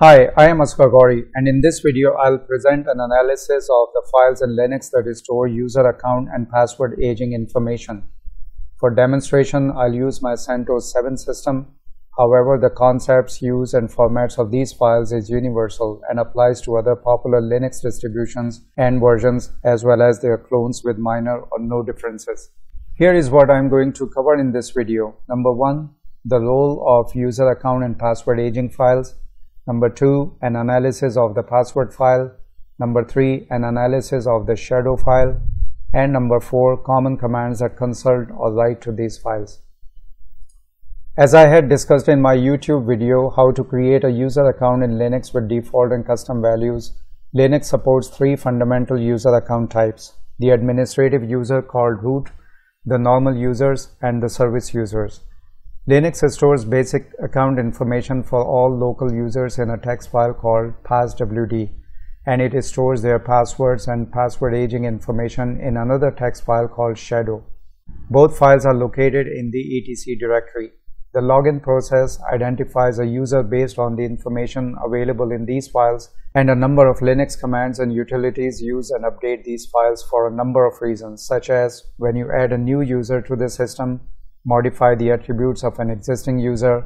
Hi, I am Asghar Ghori, and in this video I'll present an analysis of the files in Linux that store user account and password aging information. For demonstration, I'll use my CentOS 7 system. However, the concepts, use and formats of these files is universal and applies to other popular Linux distributions and versions as well as their clones with minor or no differences. Here is what I'm going to cover in this video. Number 1, the role of user account and password aging files. Number 2, an analysis of the password file. Number 3, an analysis of the shadow file. And number 4, common commands that consult or write to these files. As I had discussed in my YouTube video, how to create a user account in Linux with default and custom values, Linux supports 3 fundamental user account types: the administrative user called root, the normal users, and the service users. Linux stores basic account information for all local users in a text file called passwd, and it stores their passwords and password aging information in another text file called shadow. Both files are located in the etc directory. The login process identifies a user based on the information available in these files, and a number of Linux commands and utilities use and update these files for a number of reasons, such as when you add a new user to the system, modify the attributes of an existing user,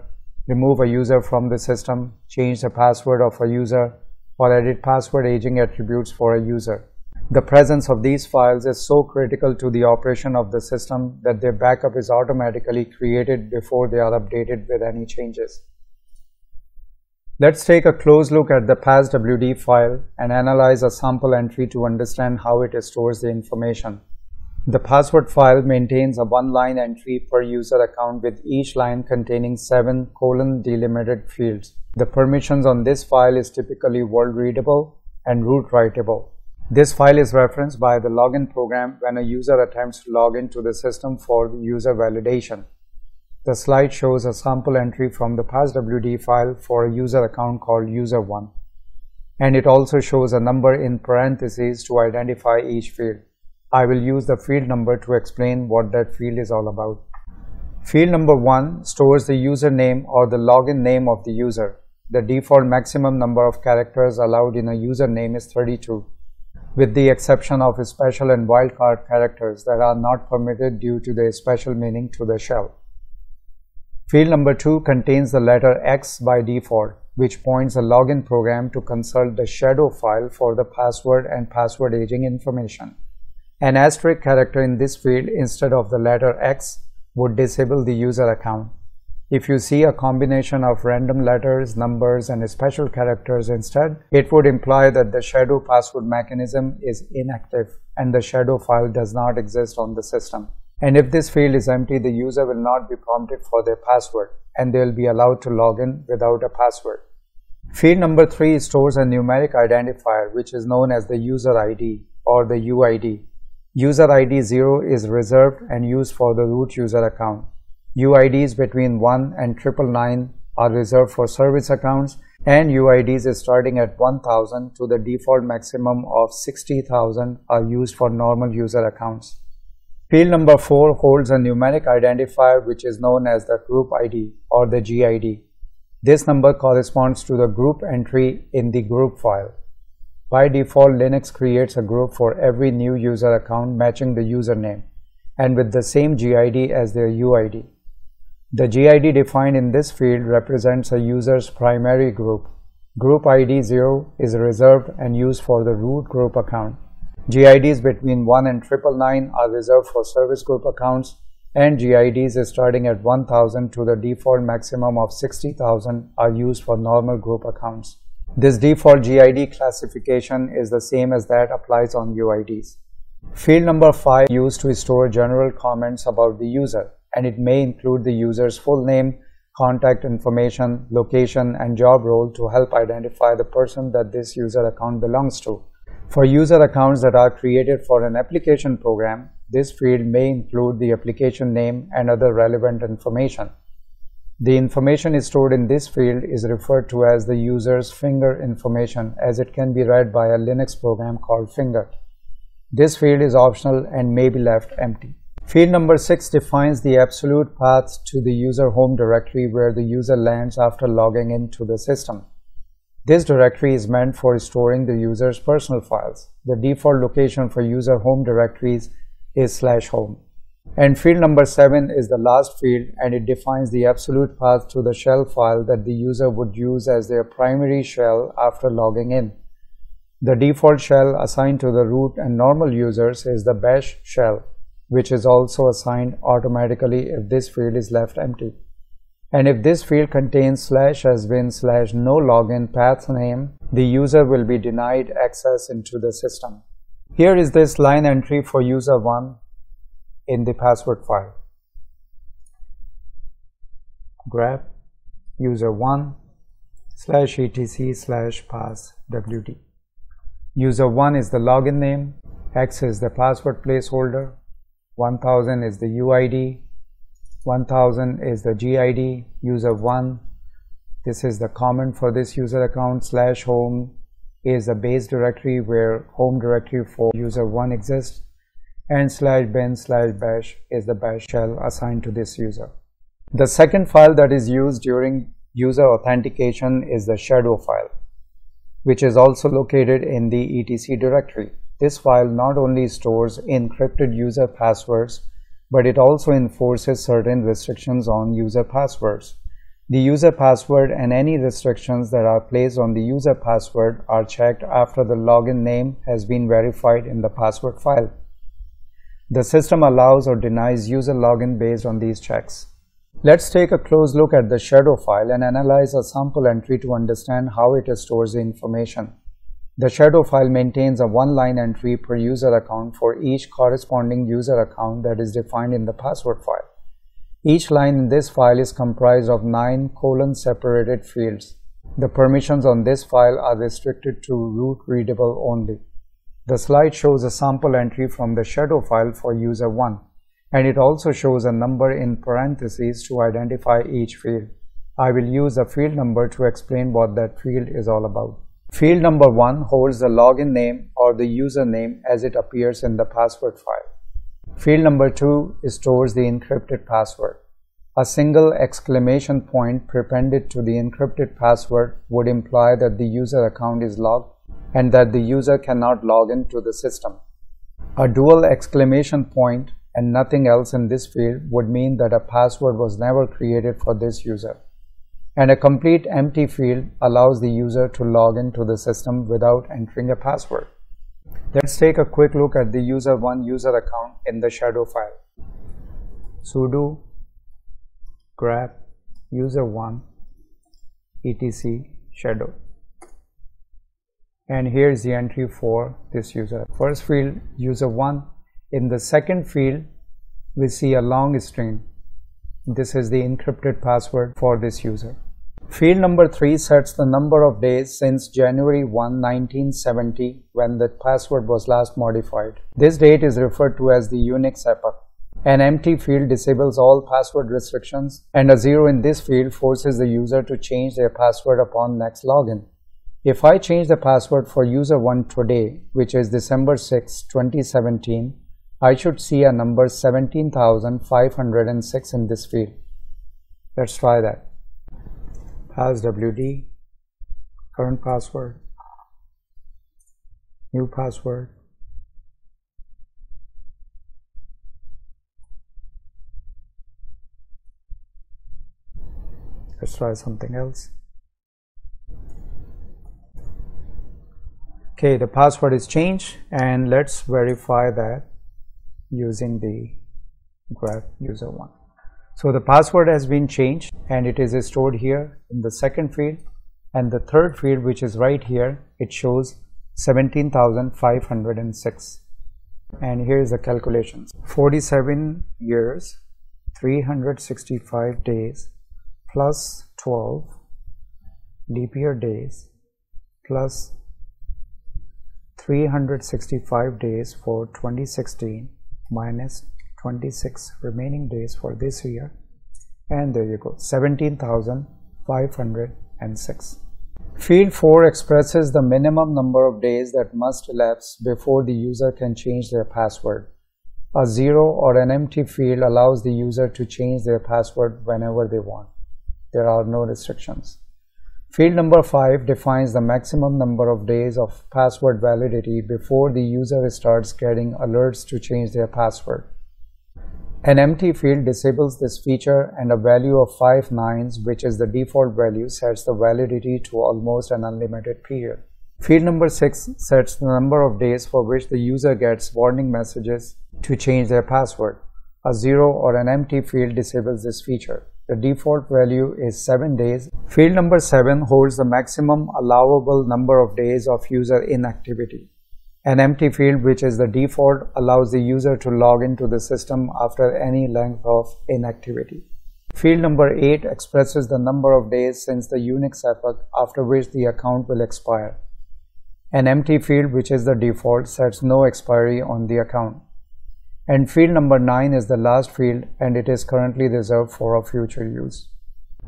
remove a user from the system, change the password of a user, or edit password aging attributes for a user. The presence of these files is so critical to the operation of the system that their backup is automatically created before they are updated with any changes. Let's take a close look at the passwd file and analyze a sample entry to understand how it stores the information. The password file maintains a one-line entry per user account, with each line containing 7 :delimited fields. The permissions on this file is typically world-readable and root-writable. This file is referenced by the login program when a user attempts to log into the system for user validation. The slide shows a sample entry from the passwd file for a user account called user1, and it also shows a number in parentheses to identify each field. I will use the field number to explain what that field is all about. Field number 1 stores the username or the login name of the user. The default maximum number of characters allowed in a username is 32. With the exception of special and wildcard characters that are not permitted due to their special meaning to the shell. Field number 2 contains the letter X by default, which points the login program to consult the shadow file for the password and password aging information. An asterisk character in this field instead of the letter X would disable the user account. If you see a combination of random letters, numbers, and special characters instead, it would imply that the shadow password mechanism is inactive and the shadow file does not exist on the system. And if this field is empty, the user will not be prompted for their password, and they will be allowed to log in without a password. Field number 3 stores a numeric identifier, which is known as the user ID or the UID. User ID 0 is reserved and used for the root user account. UIDs between 1 and 999 are reserved for service accounts, and UIDs starting at 1000 to the default maximum of 60,000 are used for normal user accounts. Field number 4 holds a numeric identifier which is known as the group ID or the GID. This number corresponds to the group entry in the group file. By default, Linux creates a group for every new user account matching the username and with the same GID as their UID. The GID defined in this field represents a user's primary group. Group ID 0 is reserved and used for the root group account. GIDs between 1 and 999 are reserved for service group accounts, and GIDs starting at 1000 to the default maximum of 60,000 are used for normal group accounts. This default GID classification is the same as that applies on UIDs. Field number 5 is used to store general comments about the user, and it may include the user's full name, contact information, location, and job role to help identify the person that this user account belongs to. For user accounts that are created for an application program, this field may include the application name and other relevant information. The information stored in this field is referred to as the user's finger information, as it can be read by a Linux program called finger. This field is optional and may be left empty. Field number 6 defines the absolute path to the user home directory where the user lands after logging into the system. This directory is meant for storing the user's personal files. The default location for user home directories is /home. And field number 7 is the last field, and it defines the absolute path to the shell file that the user would use as their primary shell after logging in. The default shell assigned to the root and normal users is the bash shell, which is also assigned automatically if this field is left empty. And if this field contains /has been/no login path name, the user will be denied access into the system. Here is this line entry for user 1 in the password file. Grep user1 /etc/passwd. User1 is the login name, X is the password placeholder, 1000 is the UID, 1000 is the GID, user1, this is the command for this user account, /home is the base directory where home directory for user1 exists, and /bin/bash is the bash shell assigned to this user. The second file that is used during user authentication is the shadow file, which is also located in the etc directory. This file not only stores encrypted user passwords, but it also enforces certain restrictions on user passwords. The user password and any restrictions that are placed on the user password are checked after the login name has been verified in the password file. The system allows or denies user login based on these checks. Let's take a close look at the shadow file and analyze a sample entry to understand how it stores the information. The shadow file maintains a one-line entry per user account for each corresponding user account that is defined in the password file. Each line in this file is comprised of 9 colon-separated fields. The permissions on this file are restricted to root readable only. The slide shows a sample entry from the shadow file for user 1, and it also shows a number in parentheses to identify each field. I will use a field number to explain what that field is all about. Field number 1 holds the login name or the username as it appears in the password file. Field number 2 stores the encrypted password. A single exclamation point prepended to the encrypted password would imply that the user account is logged and that the user cannot log into the system. A dual exclamation point and nothing else in this field would mean that a password was never created for this user. And a complete empty field allows the user to log into the system without entering a password. Let's take a quick look at the user 1 user account in the shadow file. Sudo grep user1 etc shadow. And here is the entry for this user. First field, user1. In the second field, we see a long string. This is the encrypted password for this user. Field number 3 sets the number of days since January 1, 1970, when the password was last modified. This date is referred to as the Unix epoch. An empty field disables all password restrictions, and a 0 in this field forces the user to change their password upon next login. If I change the password for user 1 today, which is December 6, 2017, I should see a number 17,506 in this field. Let's try that. Passwd, current password, new password, let's try something else. Okay, the password is changed, and let's verify that using the grep user1. So the password has been changed, and it is stored here in the second field, and the third field, which is right here, it shows 17,506. And here is the calculations: 47 years, 365 days, plus 12 leap year days, plus 365 days for 2016, minus 26 remaining days for this year, and there you go, 17,506. Field 4 expresses the minimum number of days that must elapse before the user can change their password. A 0 or an empty field allows the user to change their password whenever they want. There are no restrictions. Field number 5 defines the maximum number of days of password validity before the user starts getting alerts to change their password. An empty field disables this feature, and a value of 5 nines, which is the default value, sets the validity to almost an unlimited period. Field number 6 sets the number of days for which the user gets warning messages to change their password. A zero or an empty field disables this feature. The default value is 7 days. Field number 7 holds the maximum allowable number of days of user inactivity. An empty field, which is the default, allows the user to log into the system after any length of inactivity. Field number 8 expresses the number of days since the Unix epoch after which the account will expire. An empty field, which is the default, sets no expiry on the account. And field number 9 is the last field, and it is currently reserved for a future use.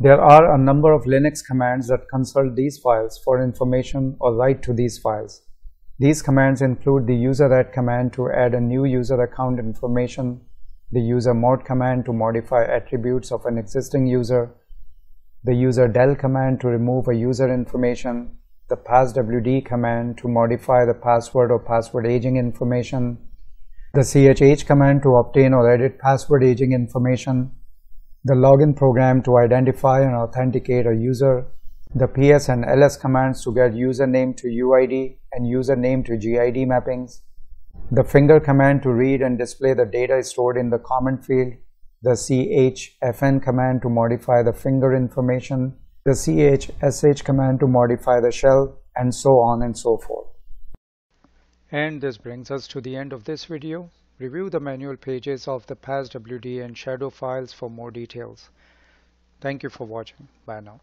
There are a number of Linux commands that consult these files for information or write to these files. These commands include the useradd command to add a new user account information, the usermod command to modify attributes of an existing user, the userdel command to remove a user information, the passwd command to modify the password or password aging information, the chh command to obtain or edit password aging information, the login program to identify and authenticate a user, the PS and LS commands to get username to UID and username to GID mappings, the finger command to read and display the data stored in the comment field, the chfn command to modify the finger information, the chsh command to modify the shell, and so on and so forth. And this brings us to the end of this video. Review the manual pages of the passwd and shadow files for more details. Thank you for watching. Bye now.